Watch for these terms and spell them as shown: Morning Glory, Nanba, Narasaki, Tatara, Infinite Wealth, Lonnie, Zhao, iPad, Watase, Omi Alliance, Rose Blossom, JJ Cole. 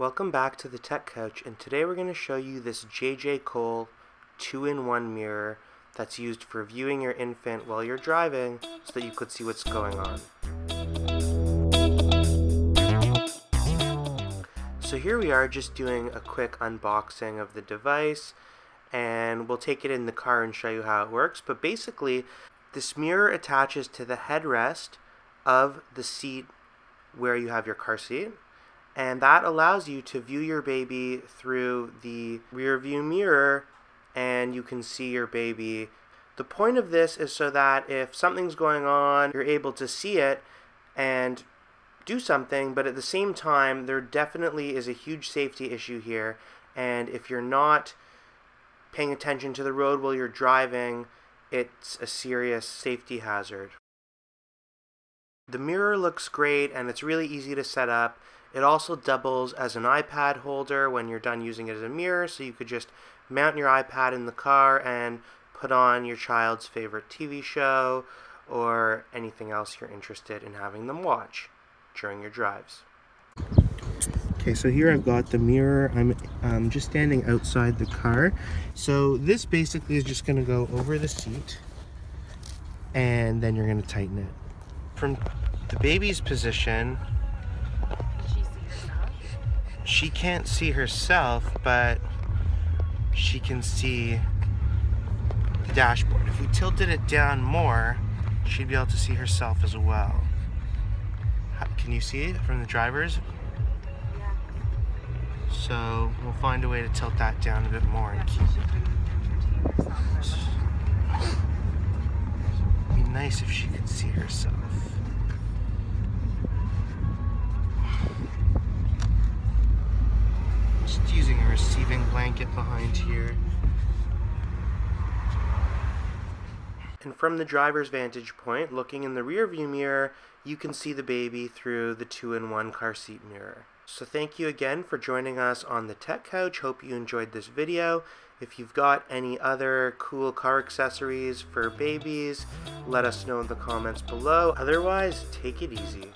Welcome back to the Tech Couch, and today we're going to show you this JJ Cole 2-in-1 mirror that's used for viewing your infant while you're driving so that you could see what's going on. So here we are just doing a quick unboxing of the device, and we'll take it in the car and show you how it works. But basically, this mirror attaches to the headrest of the seat where you have your car seat. And that allows you to view your baby through the rear view mirror, and you can see your baby. The point of this is so that if something's going on, you're able to see it and do something, but at the same time, there definitely is a huge safety issue here. And if you're not paying attention to the road while you're driving, it's a serious safety hazard. The mirror looks great, and it's really easy to set up. It also doubles as an iPad holder when you're done using it as a mirror, so you could just mount your iPad in the car and put on your child's favorite TV show or anything else you're interested in having them watch during your drives. Okay, so here I've got the mirror. I'm just standing outside the car. So this basically is just going to go over the seat, and then you're going to tighten it. From the baby's position, she can't see herself, but she can see the dashboard. If we tilted it down more, she'd be able to see herself as well. Can you see it from the driver's? Yeah. So we'll find a way to tilt that down a bit more and keep it. It'd be nice if she could see herself. Just using a receiving blanket behind here. And from the driver's vantage point, looking in the rear view mirror, you can see the baby through the 2-in-1 car seat mirror. So thank you again for joining us on the Tech Couch. Hope you enjoyed this video. If you've got any other cool car accessories for babies, let us know in the comments below. Otherwise, take it easy.